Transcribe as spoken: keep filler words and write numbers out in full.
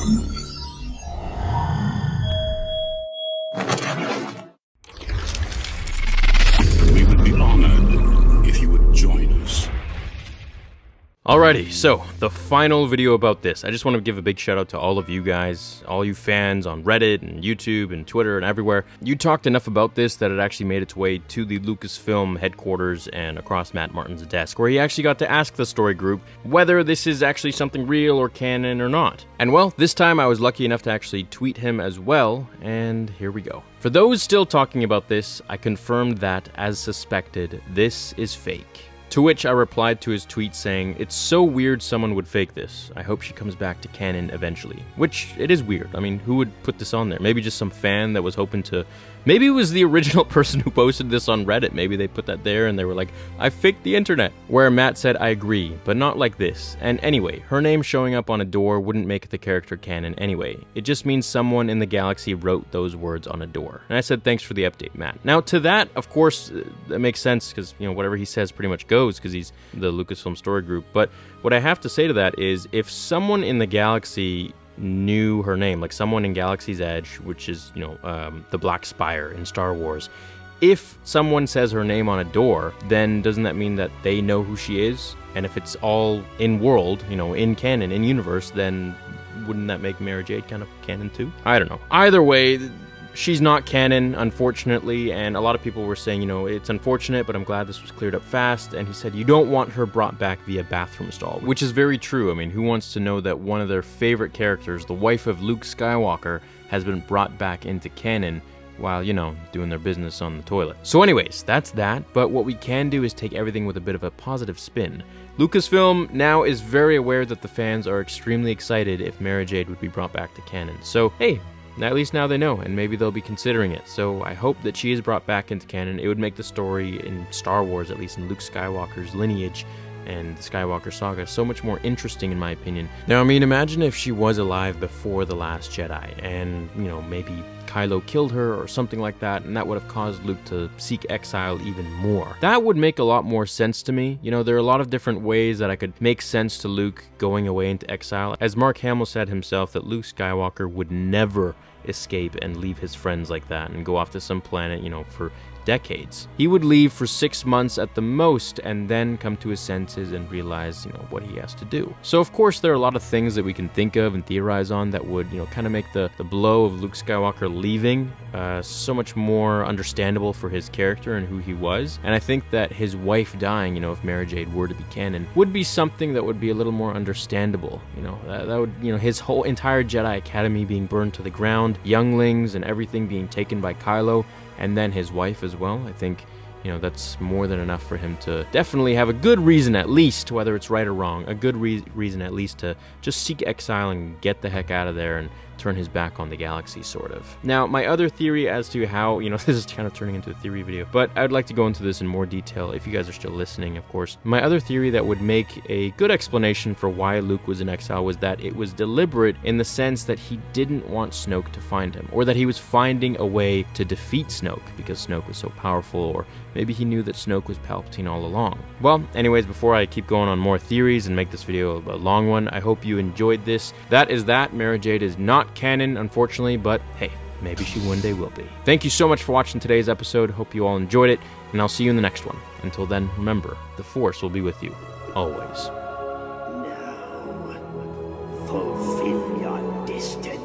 We would be honored if you would join us. Alrighty, so the final video about this. I just want to give a big shout out to all of you guys, all you fans on Reddit and YouTube and Twitter and everywhere. You talked enough about this that it actually made its way to the Lucasfilm headquarters and across Matt Martin's desk, where he actually got to ask the story group whether this is actually something real or canon or not. And well, this time I was lucky enough to actually tweet him as well, and here we go. For those still talking about this, I confirmed that, as suspected, this is fake. To which I replied to his tweet saying, "It's so weird someone would fake this. I hope she comes back to canon eventually." Which, it is weird. I mean, who would put this on there? Maybe just some fan that was hoping to... Maybe it was the original person who posted this on Reddit. Maybe they put that there and they were like, "I faked the internet." Where Matt said, "I agree, but not like this." And anyway, her name showing up on a door wouldn't make the character canon anyway. It just means someone in the galaxy wrote those words on a door. And I said, "Thanks for the update, Matt." Now, to that, of course, that makes sense, because, you know, whatever he says pretty much goes, because he's the Lucasfilm story group. But what I have to say to that is, if someone in the galaxy knew her name, like someone in Galaxy's Edge, which is, you know, um, the Black Spire in Star Wars, if someone says her name on a door, then doesn't that mean that they know who she is? And if it's all in-world, you know, in canon, in-universe, then wouldn't that make Mara Jade kind of canon too? I don't know. Either way, she's not canon, unfortunately, and a lot of people were saying, you know, it's unfortunate, but I'm glad this was cleared up fast. And he said, "You don't want her brought back via bathroom stall," which is very true. I mean, who wants to know that one of their favorite characters, the wife of Luke Skywalker, has been brought back into canon while, you know, doing their business on the toilet? So anyways, that's that, but what we can do is take everything with a bit of a positive spin. Lucasfilm now is very aware that the fans are extremely excited if Mara Jade would be brought back to canon. So, hey, at least now they know, and maybe they'll be considering it. So I hope that she is brought back into canon. It would make the story in Star Wars, at least in Luke Skywalker's lineage and the Skywalker saga, so much more interesting in my opinion. Now, I mean, imagine if she was alive before The Last Jedi, and, you know, maybe Kylo killed her or something like that, and that would have caused Luke to seek exile even more. That would make a lot more sense to me. You know, there are a lot of different ways that I could make sense to Luke going away into exile. As Mark Hamill said himself, that Luke Skywalker would never escape and leave his friends like that and go off to some planet, you know, for decades. He would leave for six months at the most and then come to his senses and realize, you know, what he has to do. So of course there are a lot of things that we can think of and theorize on that would, you know, kind of make the, the blow of Luke Skywalker leaving uh, so much more understandable for his character and who he was. And I think that his wife dying, you know, if Mara Jade were to be canon, would be something that would be a little more understandable. You know, that, that would, you know, his whole entire Jedi Academy being burned to the ground, younglings and everything being taken by Kylo, and then his wife as well. I think, you know, that's more than enough for him to definitely have a good reason, at least, whether it's right or wrong, a good re reason at least to just seek exile and get the heck out of there and turn his back on the galaxy, sort of. Now, my other theory as to how, you know, this is kind of turning into a theory video, but I'd like to go into this in more detail if you guys are still listening, of course. My other theory that would make a good explanation for why Luke was in exile was that it was deliberate, in the sense that he didn't want Snoke to find him, or that he was finding a way to defeat Snoke because Snoke was so powerful, or maybe he knew that Snoke was Palpatine all along. Well, anyways, before I keep going on more theories and make this video a long one, I hope you enjoyed this. That is that. Mara Jade is not canon, unfortunately, but hey, maybe she one day will be. Thank you so much for watching today's episode. Hope you all enjoyed it, and I'll see you in the next one. Until then, remember, the Force will be with you, always. Now, fulfill your destiny.